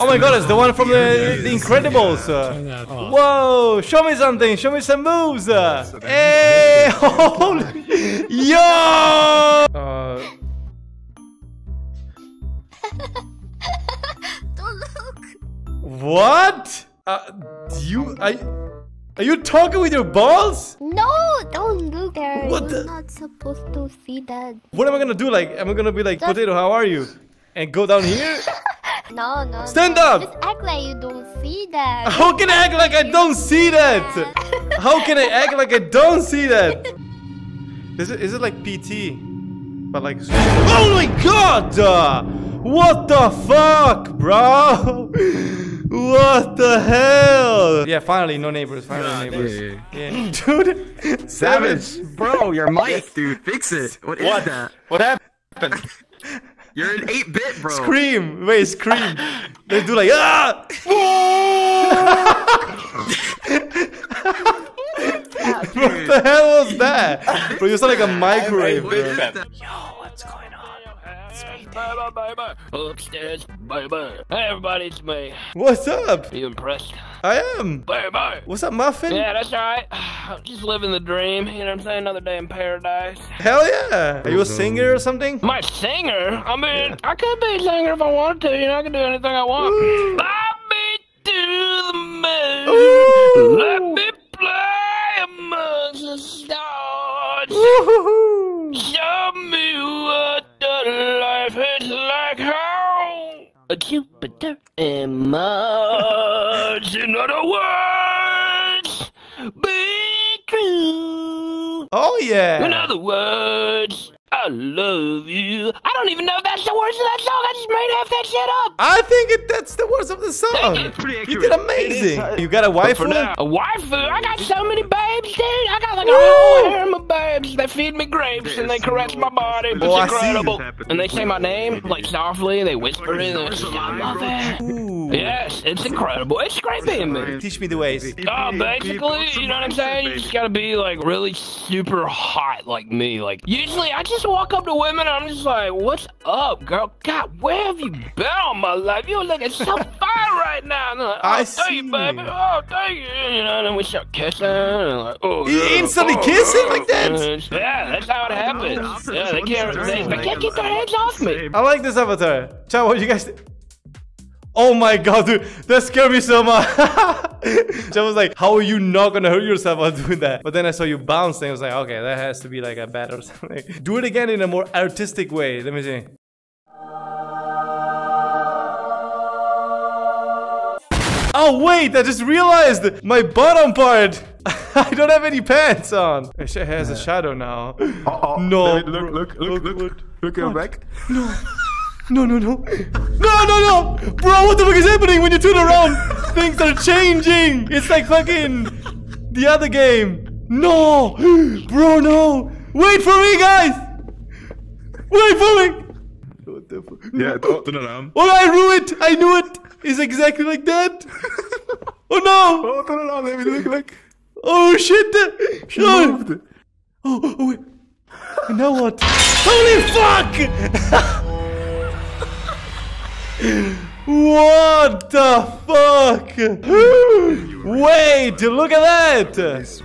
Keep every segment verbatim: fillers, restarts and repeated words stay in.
Oh my god, it's the one from the, the Incredibles! Yeah, oh. Whoa! Show me something! Show me some moves! Yes, hey! Holy... Yo! Uh... Don't look! What? Uh, you... I... Are you talking with your balls? No, don't look there. What You're the? not supposed to see that. What am I gonna do? Like, am I gonna be like, Just... Potato, how are you? And go down here? No, no. Stand no. up! Just act like you don't see that. How can I act like I don't see that? How can I act like I don't see that? Is it, is it like P T? But like... Oh my god! Uh, what the fuck, bro? What the hell? Yeah, finally, no neighbors. Finally, no neighbors. Yeah, yeah. Dude, savage, bro, your mic, dude, fix it. What is what? that? What happened? You're an eight bit, bro. Scream, wait, scream. They do like ah. What the hell was that? Bro, you sound like a microwave, bro. Yo, what's going on? Bye bye bye bye. Upstairs, bye bye. Hey everybody, it's me. What's up? Are you impressed? I am. Bye bye. What's up, Muffin? Yeah, that's alright. I'm just living the dream. You know what I'm saying? Another day in paradise. Hell yeah. Are you a singer or something? My singer? I mean, yeah. I could be a singer if I wanted to. You know, I can do anything I want. Ooh. Bob me to the moon. Ooh. Let me play amongst the stars. Ooh. Show me what the life is like, how a Jupiter and Mars. In other words, be true. Oh yeah. In other words, I love you. I don't even know if that's the words of that song. I just made half that shit up. I think it, that's the words of the song. It's pretty accurate. You did amazing. Is, you got a waifu? Now. A waifu? I got so many babes, dude. I got like a whole harem of babes. They feed me grapes yes. and they caress my body. It's oh, incredible. And they say my name like softly and they whisper it. And they I love it. Yes, it's incredible. It's great being me. Teach me the ways. Oh, basically, you know what I'm saying? You just gotta be like really super hot like me. Like usually I just walk up to women and I'm just like, what's up, girl? God, where have you been all my life? You're looking so fine right now. And they're like, oh, I thank you, baby. Oh, thank you. You know, and then we start kissing. And like, oh, you yeah, instantly oh, kissing oh, like that? Yeah, that's how it happens. Yeah, they can't, they, they can't keep their hands off me. I like this avatar. Chad, what do you guys think? Oh my god, dude, that scared me so much. I was like, how are you not gonna hurt yourself while doing that? But then I saw you bouncing. I was like, okay, that has to be like a bat or something. Do it again in a more artistic way. Let me see. Oh wait, I just realized my bottom part. I don't have any pants on. It has a shadow now. Uh-oh. No. Look, look, look, look, look, look at her back. No. No, no, no. No, no, no! Bro, what the fuck is happening when you turn around? Things are changing! It's like fucking the other game. No! Bro, no! Wait for me, guys! Wait for me! What the fuck? Yeah, turn around. Oh, I ruined it! I knew it! It's exactly like that! Oh, no! Oh, turn around, let me look like... Oh, shit! She moved. Oh, oh, wait. And now what? Holy fuck! What the fuck? Wait, look at that!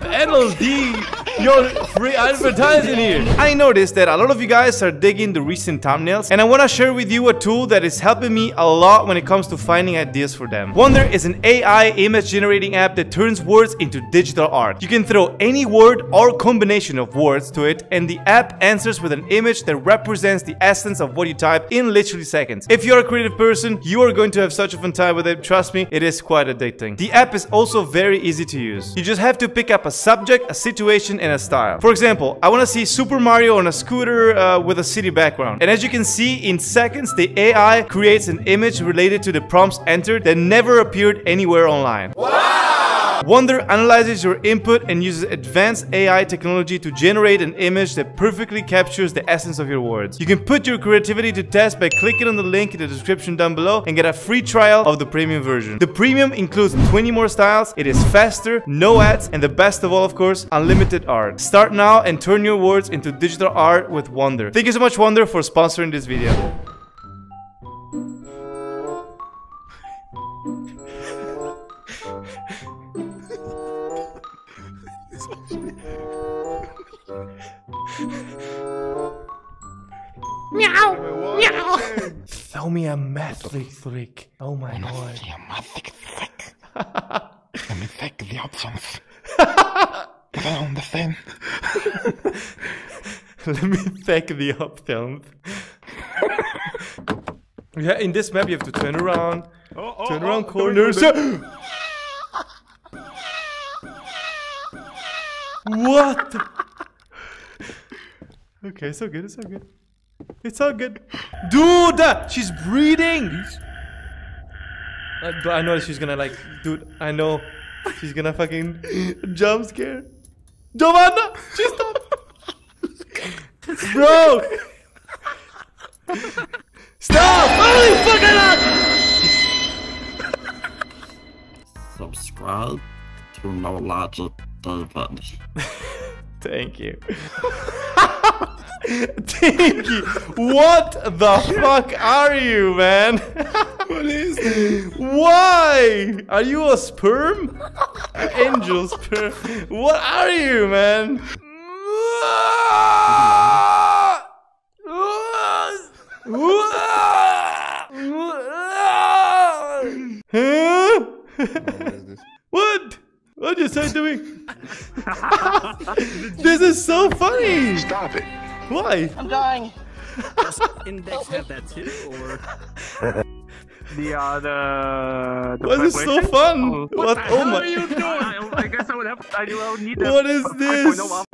N L D, you're free advertising here. I noticed that a lot of you guys are digging the recent thumbnails, and I want to share with you a tool that is helping me a lot when it comes to finding ideas for them. Wonder is an A I image generating app that turns words into digital art. You can throw any word or combination of words to it, and the app answers with an image that represents the essence of what you type in literally seconds. If you're a creative person, you are going to have such a fun time with it. Trust me, it is quite addicting. The app is also very easy to use. You just have to pick up a subject, a situation, and a style. For example, I want to see Super Mario on a scooter uh, with a city background. And as you can see, in seconds, the A I creates an image related to the prompts entered that never appeared anywhere online. Wow! Wonder analyzes your input and uses advanced A I technology to generate an image that perfectly captures the essence of your words. You can put your creativity to test by clicking on the link in the description down below and get a free trial of the premium version. The premium includes twenty more styles, it is faster, no ads, and the best of all, of course, unlimited art. Start now and turn your words into digital art with Wonder. Thank you so much, Wonder, for sponsoring this video. Meow! Meow! Throw me a mathematic trick. Oh my god. Throw me a mathematic trick. Let me take the options. But I understand. Let me take the options. Yeah, in this map you have to turn around. Oh, oh, turn around oh, corners. What? Okay, it's all good, it's all good. It's all good. Dude! She's breathing! I, I know she's gonna like... Dude, I know. She's gonna fucking jump scare. Giovanna! She stopped! Bro! Stop! Holy fucking up! Subscribe to No Larger David. Thank you. Tinky, what the fuck are you, man? What is this? Why? Are you a sperm? Angel sperm? What are you, man? Huh? What? What did you say to me? This is so funny! Stop it! Why? I'm dying. Does Index have that too, or the uh the? the what is so fun? Oh, what what the hell oh my... are you doing? I, I guess I would have. I, I would need. What is this?